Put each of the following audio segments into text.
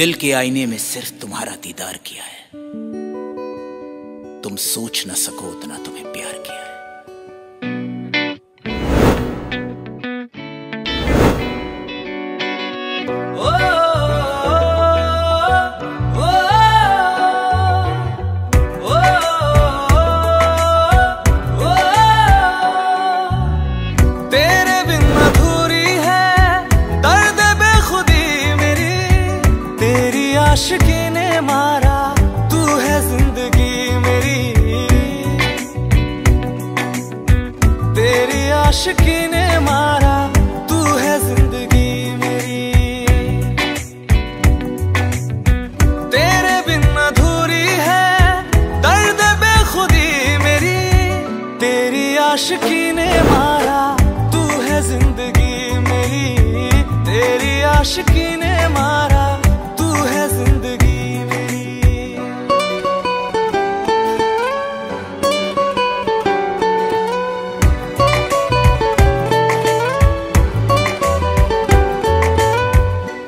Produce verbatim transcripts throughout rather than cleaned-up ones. दिल के आईने में सिर्फ तुम्हारा दीदार किया है, तुम सोच न सको उतना तुम्हें प्यार किया है। तेरे बिन अधूरी है दर्द बेखुदी मेरी, तेरी आशिकी ने मारा, तू है जिंदगी मेरी। तेरी आशिकी ने मारा, तू है जिंदगी मेरी। तेरे बिन अधूरी है दर्द बेखुदी मेरी, तेरी आशिकी ने मारा, तू है जिंदगी मेरी। तेरी आशिकी ने मारा, तू है जिंदगी मेरी।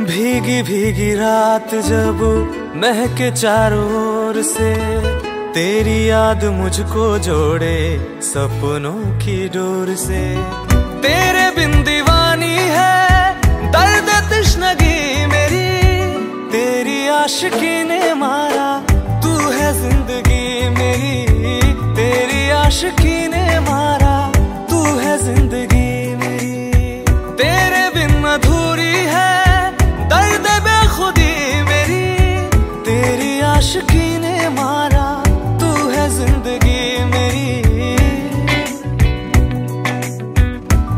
भीगी भीगी रात जब महके चारों ओर से, तेरी याद मुझको जोड़े सपनों की डोर से। तेरे बिन दीवानी है दर्द तश्नगी मेरी, तेरी आशिकी ने मारा, तू है जिंदगी मेरी। तेरी आशिकी ने मारा, तू है जिंदगी मेरी। तेरे बिन अधूरी है दर्द बेखुदी मेरी, तेरी आशिकी ने मारा, तू है जिंदगी मेरी।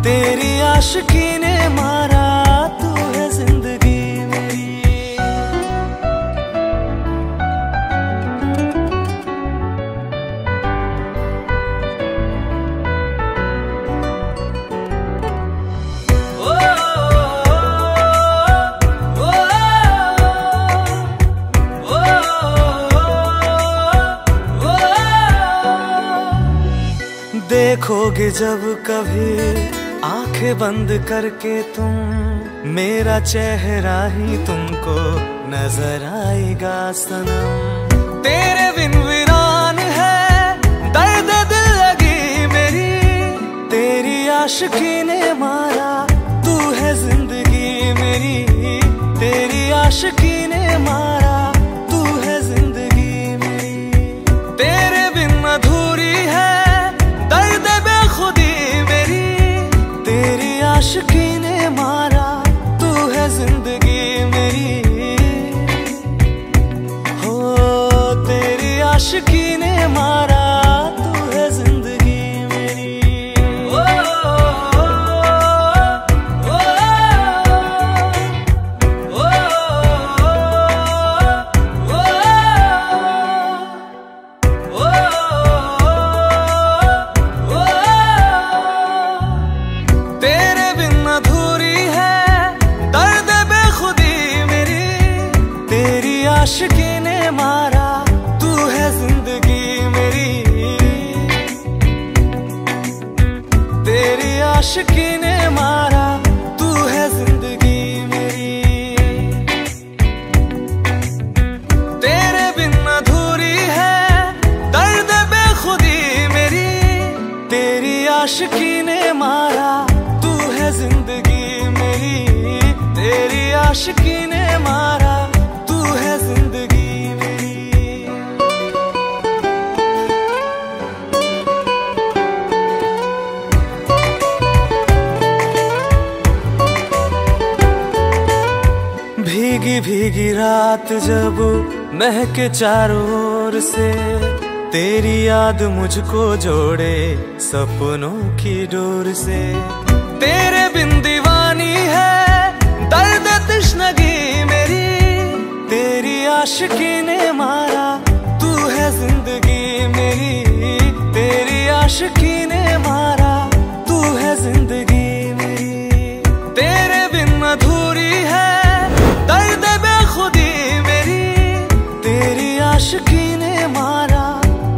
तेरी आशिकी ने मारा, तू है जिंदगी मेरी। देखोगे जब कभी आंखें बंद करके तुम, मेरा चेहरा ही तुमको नजर आएगा सनम। तेरे बिन वीरान है दर्द दिल लगी मेरी, तेरी आशिकी ने मारा, तू है जिंदगी मेरी। तेरी आशिकी ने मारा, तू है जिंदगी मेरी। तेरे बिन अधूरी है दर्द बेखुदी मेरी, तेरी आशिकी ने मारा, तू है जिंदगी मेरी। हो तेरी आशिकी ने मारा, तू है जिंदगी मेरी। आशिकी ने मारा, तू है जिंदगी मेरी। तेरी आशिकी ने मारा, तू है जिंदगी मेरी। तेरे बिन अधूरी है दर्द बेखुदी मेरी, तेरी आशिकी ने मारा, तू है जिंदगी मेरी। तेरी आशिकी ने मारा, है जिंदगी मेरी। भीगी भीगी रात जब महके चारों ओर से, तेरी याद मुझको जोड़े सपनों की डोर से। तेरे बिन दीवानी है दर्द तश्नगी मेरी, तेरी आशिकी ने मारा, तू है जिंदगी मेरी। तेरी आशिकी ने मारा, तू है जिंदगी मेरी। तेरे बिन अधूरी है दर्द बेखुदी मेरी, तेरी आशिकी ने मारा,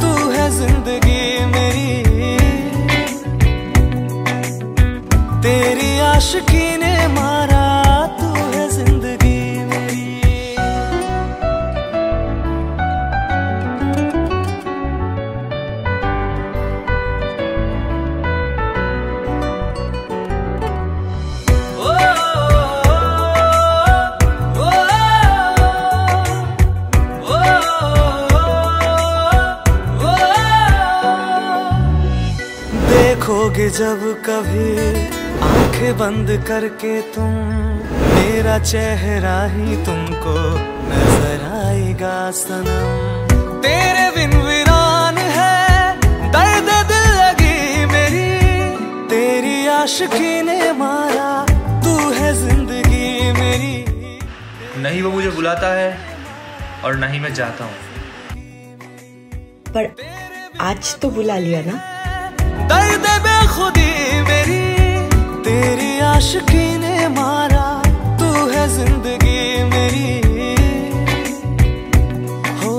तू है जिंदगी मेरी। तेरी आशिकी ने मारा, तू है जिंदगी मेरी। कि जब कभी आंखें बंद करके तुम, मेरा चेहरा ही तुमको नजर आएगा सनम। तेरे बिन वीरान है दर्द दिल लगी मेरी, तेरी आशिकी ने मारा तू है जिंदगी मेरी। नहीं वो मुझे बुलाता है और नहीं मैं जाता हूँ, पर आज तो बुला लिया ना। दर्द बेखुदी मेरी, तेरी आशिकी ने मारा तू है जिंदगी मेरी। हो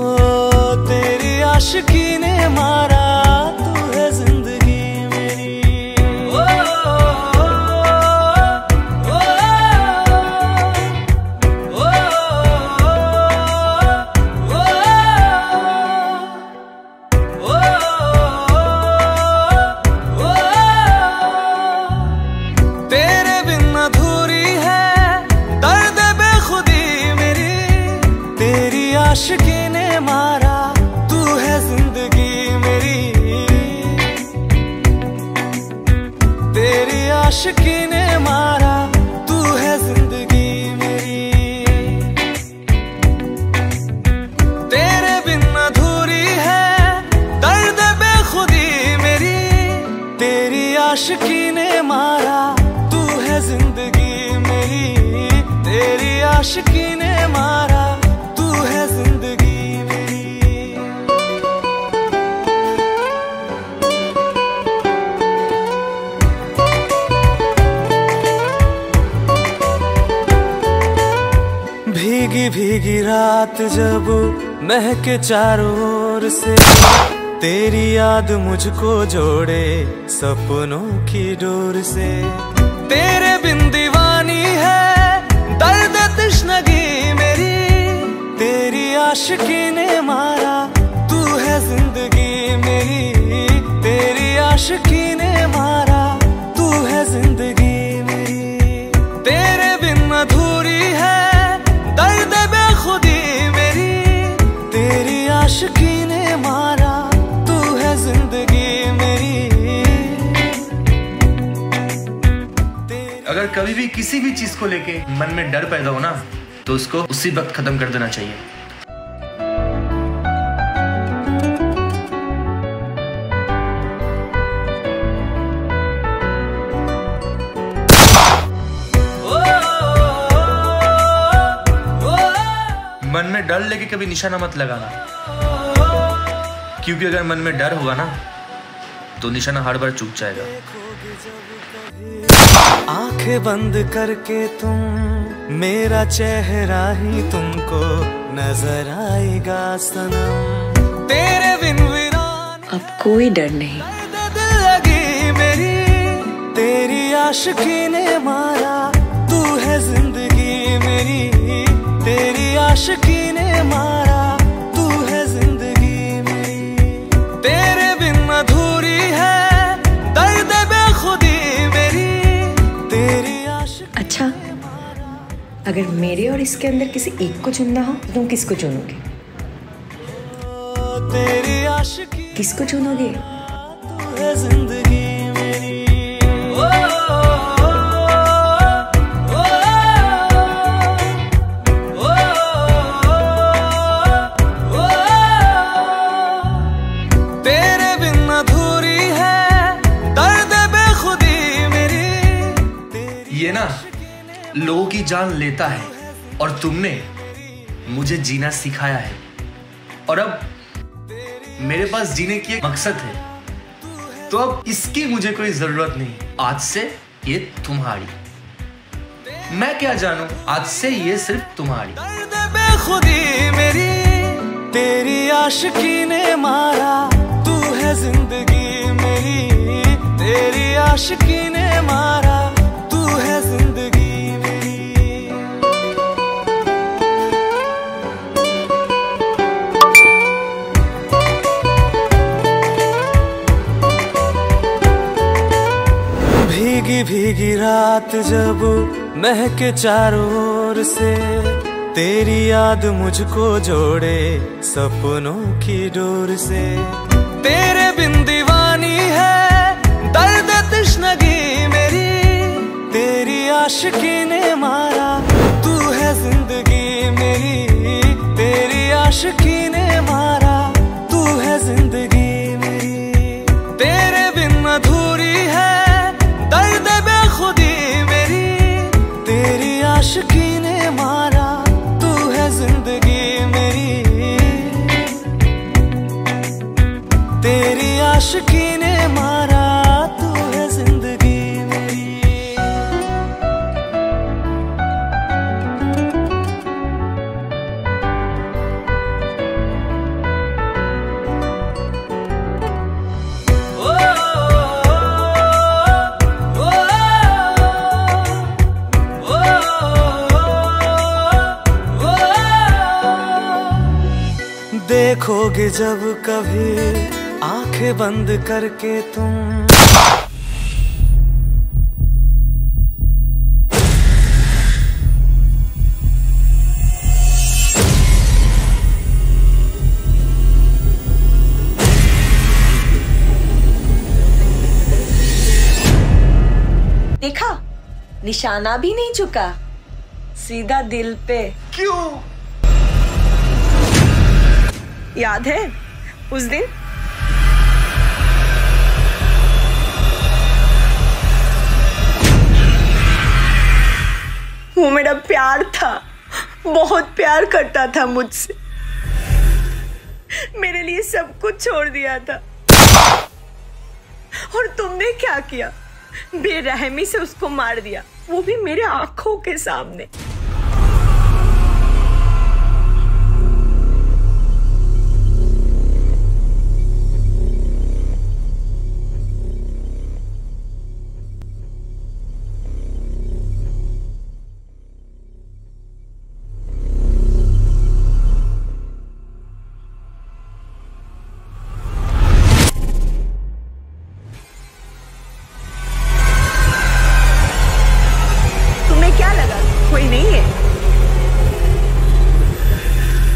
तेरी आशिकी ने मारा तू है जिंदगी मेरी। ओ, ओ, ओ, ओ, ओ, ओ, आशिकी ने मारा तू है जिंदगी मेरी। तेरी आशिकी ने मारा तू है जिंदगी मेरी। तेरे बिन अधूरी है दर्द बेखुदी मेरी, तेरी आशिकी ने मारा तू है जिंदगी मेरी। तेरी आशिकी ने मारा भीगी भीगी रात जब महके चारों ओर से, तेरी याद मुझको जोड़े सपनों की डोर से। तेरे बिन दीवानी है दर्द तश्नगी मेरी, तेरी आशिकी ने मारा तू है जिंदगी मेरी। तेरी आशिकी ने मारा तू है जिंदगी मेरी। तेरे बिन अधूरी है दर्द बेखुदी मेरी, तेरी आशिकी ने मारा तू है जिंदगी मेरी। अगर कभी भी किसी भी चीज को लेके मन में डर पैदा हो ना, तो उसको उसी वक्त खत्म कर देना चाहिए। मन में डर लेके कभी निशाना मत लगाना, क्योंकि अगर मन में डर होगा ना तो निशाना हर बार चूक जाएगा। आंखें बंद करके तुम, मेरा चेहरा ही तुमको नजर आएगा सनम। तेरे बिन वीरान अब कोई डर नहीं। दर्द लगी मेरी, तेरी आशिकी ने मारा तू है जिंदगी मेरी। तेरी आशिकी ने मारा तू है जिंदगी मेरी। तेरे बिन अधूरी है दर्द बेखुदी मेरी, तेरी आशिकी। अच्छा, अगर मेरे और इसके अंदर किसी एक को चुनना हो तो तुम किसको चुनोगे? तेरी आशिकी, किसको चुनोगे? तू है जिंदगी मेरी। ये ना लोगों की जान लेता है, और तुमने मुझे जीना सिखाया है, और अब मेरे पास जीने की एक मकसद है, तो अब इसकी मुझे कोई जरूरत नहीं। आज से ये तुम्हारी, मैं क्या जानू, आज से ये सिर्फ तुम्हारी। दर्द बेखुदी मेरी, तेरी आशिकी ने मारा तू है जिंदगी मेरी। तेरी आशिकी ने मारा है जिंदगी मेरी। भीगी भीगी रात जब महके चारों ओर से, तेरी याद मुझको जोड़े सपनों की डोर से। तेरे बिन दीवानी है दर्द आशिकी ने मारा, तू है जिंदगी मेरी, तेरी आशिकी ने मारा, तू है जिंदगी मेरी। तेरे बिन अधूरी है दर्द बेखुदी मेरी, तेरी आशिकी ने मारा, तू है जिंदगी मेरी, तेरी आशिकी ने मारा, तू है जिंदगी मेरी। ओ, ओ, ओ, ओ, ओ, ओ, ओ, देखोगे जब कभी आंखें बंद करके तुम, देखा निशाना भी नहीं चुका, सीधा दिल पे। क्यों? याद है उस दिन? वो मेरा प्यार था, बहुत प्यार करता था मुझसे, मेरे लिए सब कुछ छोड़ दिया था। और तुमने क्या किया? बेरहमी से उसको मार दिया, वो भी मेरे आंखों के सामने।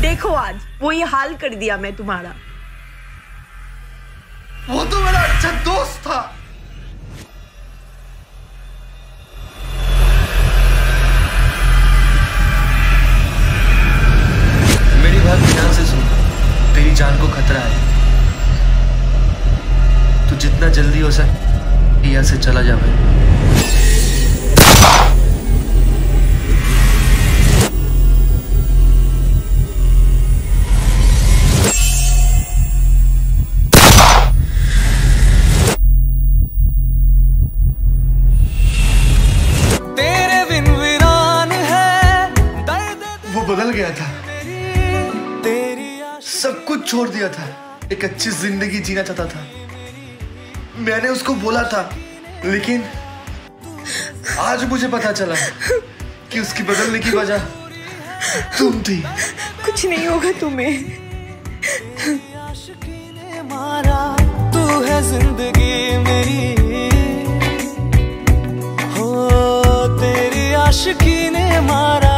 देखो आज वो ये हाल कर दिया मैं तुम्हारा। वो तो मेरा अच्छा दोस्त था। मेरी बात ध्यान से सुन, तेरी जान को खतरा है, तू जितना जल्दी हो सके यहाँ से चला जा भाई। बदल गया था, सब कुछ छोड़ दिया था, एक अच्छी जिंदगी जीना चाहता था। मैंने उसको बोला था, लेकिन आज मुझे पता चला कि उसकी बदलने की वजह तुम थी। कुछ नहीं होगा तुम्हें। मारा तू है जिंदगी मेरी, हो तेरी आशिकी ने मारा।